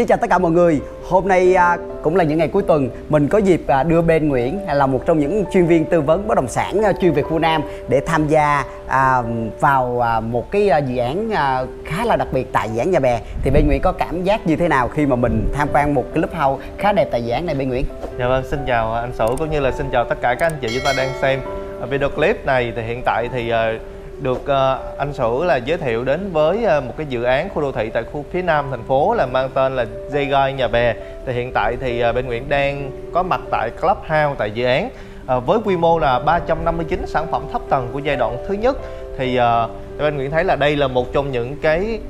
Xin chào tất cả mọi người. Hôm nay cũng là những ngày cuối tuần, mình có dịp đưa Bên Nguyễn là một trong những chuyên viên tư vấn bất động sản chuyên về khu Nam để tham gia vào một cái dự án khá là đặc biệt tại dự án Nhà Bè. Thì Bên Nguyễn có cảm giác như thế nào khi mà mình tham quan một Clubhouse khá đẹp tại dự án này Bên Nguyễn? Dạ vâng, xin chào anh Sửu cũng như là xin chào tất cả các anh chị chúng ta đang xem video clip này. Thì hiện tại thì được anh Sửu là giới thiệu đến với một cái dự án khu đô thị tại khu phía nam thành phố là mang tên là Zeitgeist Nhà Bè. Thì hiện tại thì Bên Nguyễn đang có mặt tại Clubhouse tại dự án với quy mô là 359 sản phẩm thấp tầng của giai đoạn thứ nhất. Thì Bên Nguyễn thấy là đây là một trong những cái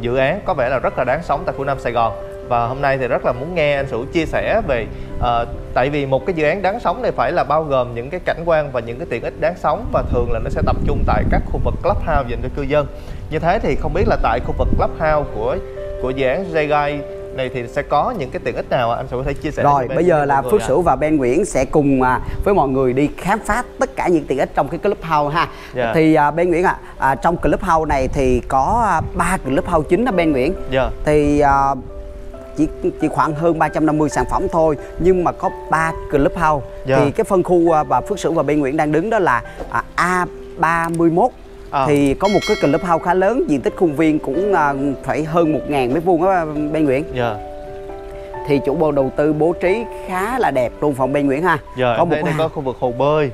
dự án có vẻ là rất là đáng sống tại khu Nam Sài Gòn. Và hôm nay thì rất là muốn nghe anh Sửu chia sẻ về tại vì một cái dự án đáng sống này phải là bao gồm những cái cảnh quan và những cái tiện ích đáng sống, và thường là nó sẽ tập trung tại các khu vực Clubhouse dành cho cư dân. Như thế thì không biết là tại khu vực Clubhouse của dự án Zeitgeist này thì sẽ có những cái tiện ích nào anh Sửu có thể chia sẻ? Rồi bây giờ là Phước Sửu và Bên Nguyễn sẽ cùng với mọi người đi khám phá tất cả những tiện ích trong cái Clubhouse ha. Yeah. Thì Bên Nguyễn trong Clubhouse này thì có 3 Clubhouse chính đó Bên Nguyễn. Yeah. Thì chỉ khoảng hơn 350 sản phẩm thôi, nhưng mà có 3 Clubhouse. Yeah. Thì cái phân khu và Phước Sửu và Bên Nguyễn đang đứng đó là A31. Thì có một cái Clubhouse khá lớn, diện tích khuôn viên cũng phải hơn 1000 m² đó Bên Nguyễn. Yeah. Thì chủ bộ đầu tư bố trí khá là đẹp luôn phòng Bên Nguyễn ha. Yeah, có một đây có khu vực hồ bơi.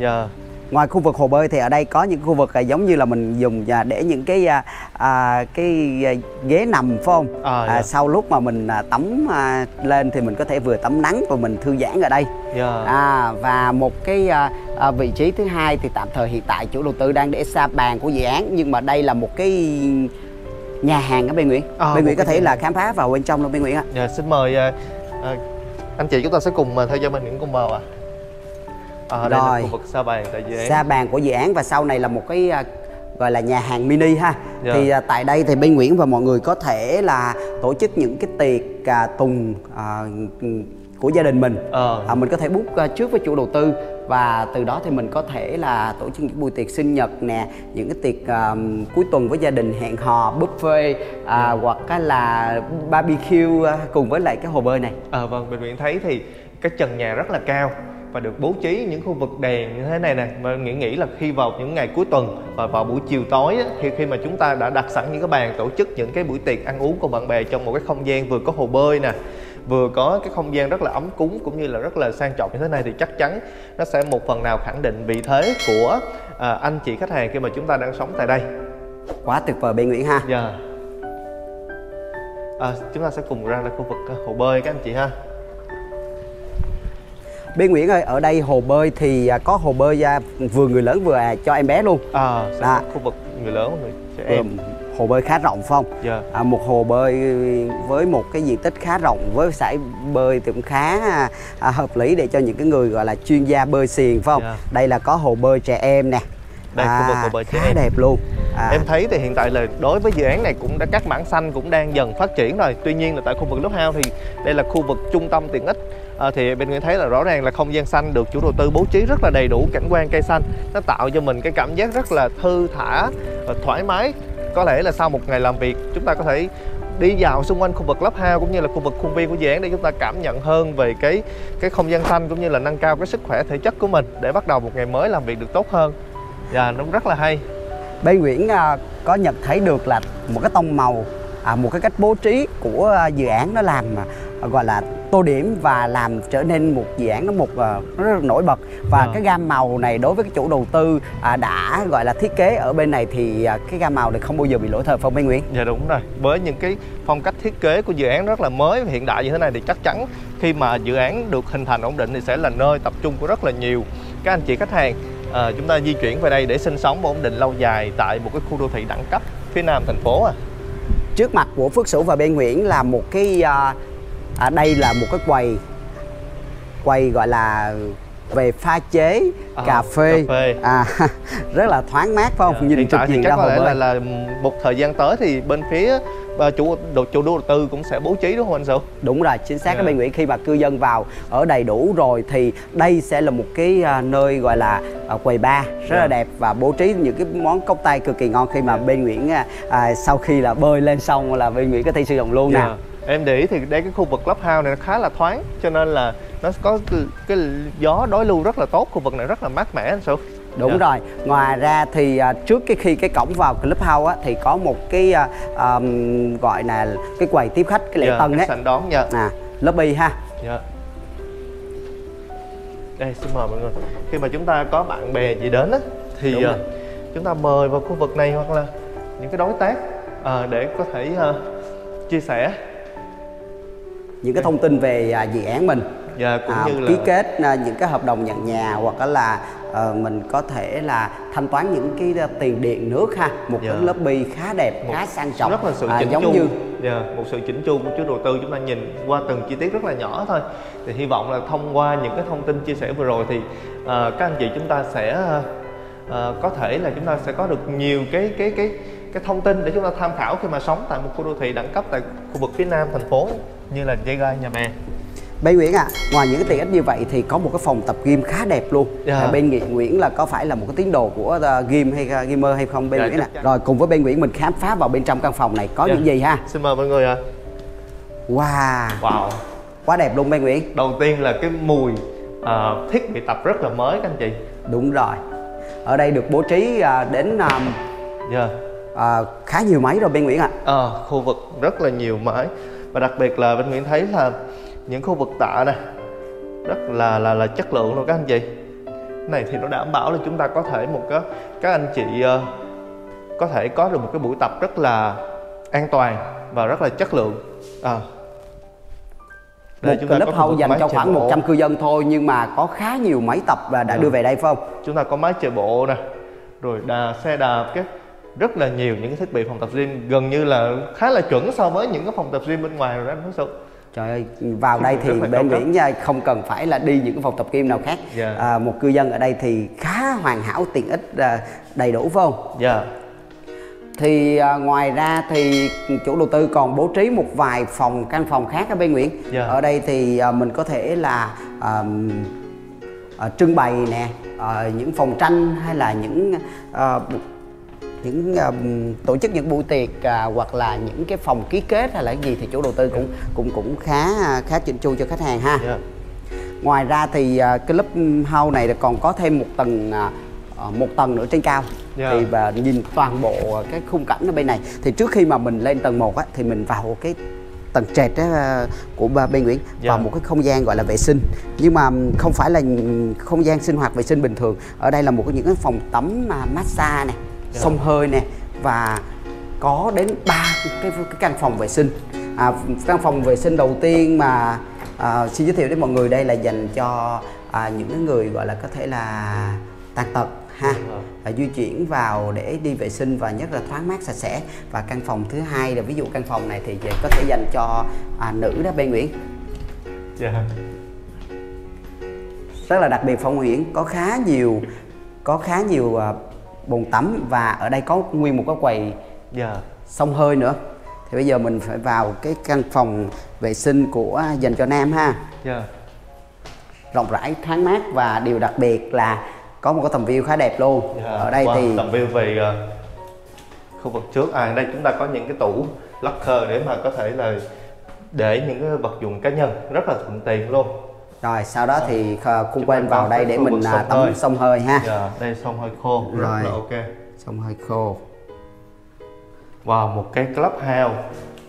Yeah. Ngoài khu vực hồ bơi thì ở đây có những khu vực giống như là mình dùng để những cái ghế nằm phải không? Yeah. Sau lúc mà mình tắm lên thì mình có thể vừa tắm nắng và mình thư giãn ở đây. Yeah. Và một cái vị trí thứ hai thì tạm thời hiện tại chủ đầu tư đang để xa bàn của dự án, nhưng mà đây là một cái nhà hàng ở Bên Nguyễn. Bên Nguyễn có thể là khám phá vào bên trong luôn Bên Nguyễn ạ. Yeah, xin mời anh chị chúng ta sẽ cùng theo dõi Bên Nguyễn cùng vào ạ. Đây là khu vực sa bàn tại dự án. Sa bàn của dự án và sau này là một cái gọi là nhà hàng mini ha. Yeah. Thì tại đây thì Bên Nguyễn và mọi người có thể là tổ chức những cái tiệc tùng của gia đình mình. Mình có thể book trước với chủ đầu tư và từ đó thì mình có thể là tổ chức những buổi tiệc sinh nhật nè, những cái tiệc cuối tuần với gia đình, hẹn hò, buffet hoặc là barbecue cùng với lại cái hồ bơi này. Vâng, Bên Nguyễn thấy thì cái trần nhà rất là cao và được bố trí những khu vực đèn như thế này nè, và nghĩ là khi vào những ngày cuối tuần và vào buổi chiều tối á, thì khi mà chúng ta đã đặt sẵn những cái bàn tổ chức những cái buổi tiệc ăn uống cùng bạn bè trong một cái không gian vừa có hồ bơi nè, vừa có cái không gian rất là ấm cúng cũng như là rất là sang trọng như thế này, thì chắc chắn nó sẽ một phần nào khẳng định vị thế của anh chị khách hàng khi mà chúng ta đang sống tại đây. Quá tuyệt vời Bên Nguyễn ha. Yeah. Chúng ta sẽ cùng ra là khu vực hồ bơi các anh chị ha. Bên Nguyễn ơi, ở đây hồ bơi thì có hồ bơi vừa người lớn vừa cho em bé luôn. Khu vực người lớn người trẻ em. Hồ bơi khá rộng phải không? Yeah. Một hồ bơi với một cái diện tích khá rộng với sải bơi thì cũng khá hợp lý để cho những cái người gọi là chuyên gia bơi xiền phải không? Yeah. Đây là có hồ bơi trẻ em nè. Đây khu vực hồ bơi trẻ em. Đẹp luôn. Em thấy thì hiện tại là đối với dự án này cũng đã các mảng xanh cũng đang dần phát triển rồi. Tuy nhiên là tại khu vực Clubhouse thì đây là khu vực trung tâm tiện ích. Thì Bên Nguyễn thấy là rõ ràng là không gian xanh được chủ đầu tư bố trí rất là đầy đủ cảnh quan cây xanh. Nó tạo cho mình cái cảm giác rất là thư thả và thoải mái. Có lẽ là sau một ngày làm việc chúng ta có thể đi dạo xung quanh khu vực Clubhouse cũng như là khu vực khuôn viên của dự án để chúng ta cảm nhận hơn về cái không gian xanh cũng như là nâng cao cái sức khỏe thể chất của mình để bắt đầu một ngày mới làm việc được tốt hơn. Và nó rất là hay. Bên Nguyễn có nhận thấy được là một cái tông màu, một cái cách bố trí của dự án nó làm gọi là tô điểm và làm trở nên một dự án nó rất là nổi bật. Và cái gam màu này đối với cái chủ đầu tư đã gọi là thiết kế ở bên này thì cái gam màu này không bao giờ bị lỗi thời phong Bên Nguyễn. Dạ đúng rồi, với những cái phong cách thiết kế của dự án rất là mới hiện đại như thế này thì chắc chắn khi mà dự án được hình thành ổn định thì sẽ là nơi tập trung của rất là nhiều các anh chị khách hàng. Chúng ta di chuyển về đây để sinh sống và ổn định lâu dài tại một cái khu đô thị đẳng cấp phía nam thành phố. Trước mặt của Phước Sửu và Bên Nguyễn là một cái đây là một cái quầy gọi là về pha chế cà phê. Rất là thoáng mát phải không? Nhìn hiện tại thì chắc có lẽ là một thời gian tới thì bên phía chủ đầu tư cũng sẽ bố trí đúng không anh Sửu? Đúng rồi, chính xác. Cái Bên Nguyễn khi mà cư dân vào ở đầy đủ rồi thì đây sẽ là một cái nơi gọi là quầy bar rất là đẹp và bố trí những cái món cocktail cực kỳ ngon khi mà Bên Nguyễn sau khi là bơi lên xong là Bên Nguyễn có thể sử dụng luôn nè. Em để ý thì đây cái khu vực Clubhouse này nó khá là thoáng, cho nên là nó có cái gió đối lưu rất là tốt, khu vực này rất là mát mẻ anh Sửu. Đúng rồi. Ngoài ra thì trước khi cái cổng vào Clubhouse á, thì có một cái gọi là cái quầy tiếp khách, cái lễ tân đấy, sảnh đón lobby ha. Đây xin mời mọi người, khi mà chúng ta có bạn bè gì đến á, thì chúng ta mời vào khu vực này hoặc là những cái đối tác để có thể chia sẻ những cái thông tin về dự án mình, cũng như là ký kết những cái hợp đồng nhận nhà, hoặc là mình có thể là thanh toán những cái tiền điện nước ha. Một cái lobby khá đẹp, khá sang trọng, rất là sự chỉnh chu, một sự chỉnh chu của chủ đầu tư. Chúng ta nhìn qua từng chi tiết rất là nhỏ thôi, thì hy vọng là thông qua những cái thông tin chia sẻ vừa rồi thì các anh chị chúng ta sẽ có thể là chúng ta sẽ có được nhiều cái thông tin để chúng ta tham khảo khi mà sống tại một khu đô thị đẳng cấp tại khu vực phía nam thành phố như là Zeitgeist Nhà Bè. Bên Nguyễn à, ngoài những cái tiện ích như vậy thì có một cái phòng tập gym khá đẹp luôn. Bên Nguyễn là có phải là một cái tín đồ của gym hay gamer hay không Bên Nguyễn nè? Rồi cùng với Bên Nguyễn mình khám phá vào bên trong căn phòng này có những gì ha. Xin mời mọi người ạ. Wow, quá đẹp luôn Bên Nguyễn. Đầu tiên là cái mùi thiết bị tập rất là mới các anh chị. Đúng rồi. Ở đây được bố trí đến khá nhiều máy rồi Bên Nguyễn ạ. Khu vực rất là nhiều máy, và đặc biệt là Bên Nguyễn thấy là những khu vực tạ này rất là chất lượng luôn các anh chị. Cái này thì nó đảm bảo là chúng ta có thể các anh chị có thể có được một cái buổi tập rất là an toàn và rất là chất lượng. Một Clubhouse dành cho khoảng 100 cư dân thôi, nhưng mà có khá nhiều máy tập và đã đưa về đây phải không? Chúng ta có máy chạy bộ nè, rồi xe đạp, rất là nhiều những thiết bị phòng tập gym, gần như là khá là chuẩn so với những cái phòng tập gym bên ngoài rồi đó anh Sửu. Trời ơi, vào đây thì Bên Nguyễn không cần phải là đi những phòng tập gym nào khác. Một cư dân ở đây thì khá hoàn hảo, tiện ích đầy đủ phải không? Thì ngoài ra thì chủ đầu tư còn bố trí một vài căn phòng khác ở Bên Nguyễn. Ở đây thì mình có thể là trưng bày nè, những phòng tranh, hay là những tổ chức những buổi tiệc, hoặc là những cái phòng ký kết hay là cái gì thì chủ đầu tư cũng khá chỉnh chu cho khách hàng ha. Ngoài ra thì cái Clubhouse này còn có thêm một tầng nữa trên cao, thì và nhìn toàn bộ cái khung cảnh ở bên này. Thì trước khi mà mình lên tầng 1 á, thì mình vào cái tầng trệt của Bên Nguyễn, vào một cái không gian gọi là vệ sinh, nhưng mà không phải là không gian sinh hoạt vệ sinh bình thường. Ở đây là một những cái phòng tắm massage này, xông hơi nè, và có đến 3 cái căn phòng vệ sinh. Căn phòng vệ sinh đầu tiên mà xin giới thiệu đến mọi người đây là dành cho những người gọi là có thể là tàn tật ha, di chuyển vào để đi vệ sinh và rất là thoáng mát, sạch sẽ. Và căn phòng thứ hai là ví dụ căn phòng này thì có thể dành cho nữ đó Bên Nguyễn. Rất là đặc biệt phòng Nguyễn có khá nhiều bồn tắm, và ở đây có nguyên một cái quầy xông hơi nữa. Thì bây giờ mình phải vào cái căn phòng vệ sinh dành cho nam ha. Rộng rãi, thoáng mát, và điều đặc biệt là có một cái tầm view khá đẹp luôn. Ở đây thì tầm view về khu vực trước. Ở đây chúng ta có những cái tủ locker để mà có thể là để những cái vật dụng cá nhân, rất là thuận tiện luôn. Rồi sau đó thì cũng quên vào đây để mình tắm xông hơi ha. Đây xông hơi khô, rồi rất là ok. Xông hơi khô. Wow, một cái Clubhouse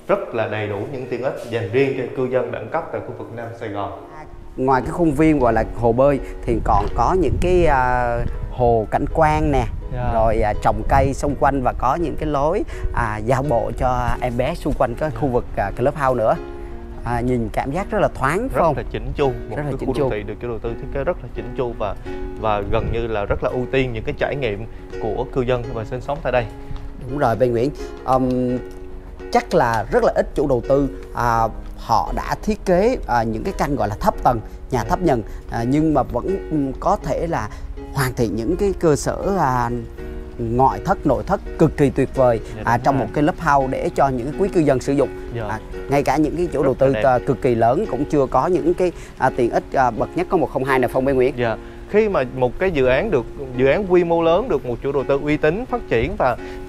rất là đầy đủ những tiện ích dành riêng cho cư dân đẳng cấp tại khu vực Nam Sài Gòn. Ngoài cái khuôn viên gọi là hồ bơi thì còn có những cái hồ cảnh quan nè, rồi trồng cây xung quanh, và có những cái lối dạo bộ cho em bé xung quanh cái khu vực Clubhouse nữa. Nhìn cảm giác rất là thoáng, rất là chỉnh chu, một cái khu đô thị được chủ đầu tư thiết kế rất là chỉnh chu và gần như là rất là ưu tiên những cái trải nghiệm của cư dân và sinh sống tại đây. Đúng rồi Bên Nguyễn. Chắc là rất là ít chủ đầu tư họ đã thiết kế những cái căn gọi là thấp tầng, nhà thấp nhầng, nhưng mà vẫn có thể là hoàn thiện những cái cơ sở ngoại thất, nội thất cực kỳ tuyệt vời trong một cái Clubhouse để cho những quý cư dân sử dụng. Ngay cả những cái chủ đầu tư cực kỳ lớn cũng chưa có những cái tiện ích bậc nhất có 102 này phong Bên Nguyễn. khi mà một cái dự án quy mô lớn được một chủ đầu tư uy tín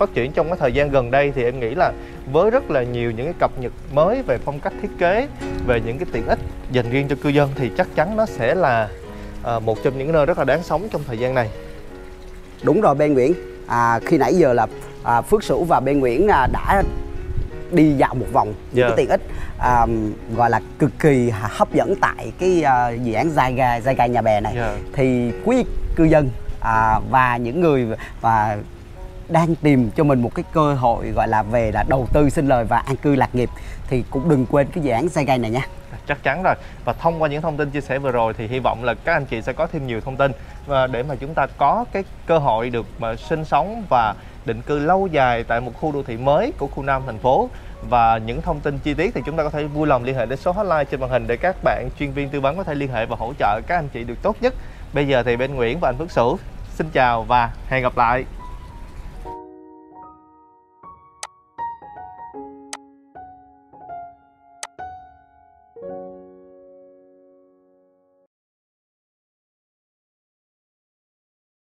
phát triển trong cái thời gian gần đây, thì em nghĩ là với rất là nhiều những cái cập nhật mới về phong cách thiết kế, về những cái tiện ích dành riêng cho cư dân, thì chắc chắn nó sẽ là một trong những nơi rất là đáng sống trong thời gian này. Đúng rồi Bên Nguyễn, khi nãy giờ là Phước Sửu và Bên Nguyễn đã đi dạo một vòng cái tiện ích gọi là cực kỳ hấp dẫn tại cái dự án Zeitgeist Nhà Bè này. Thì quý cư dân và những người và đang tìm cho mình một cái cơ hội gọi là về là đầu tư sinh lời và an cư lạc nghiệp, thì cũng đừng quên cái dự án Zeitgeist này nha. Chắc chắn rồi. Và thông qua những thông tin chia sẻ vừa rồi thì hy vọng là các anh chị sẽ có thêm nhiều thông tin để mà chúng ta có cái cơ hội được mà sinh sống và định cư lâu dài tại một khu đô thị mới của khu Nam thành phố. Và những thông tin chi tiết thì chúng ta có thể vui lòng liên hệ đến số hotline trên màn hình để các bạn chuyên viên tư vấn có thể liên hệ và hỗ trợ các anh chị được tốt nhất. Bây giờ thì Bên Nguyễn và anh Phước Sửu xin chào và hẹn gặp lại.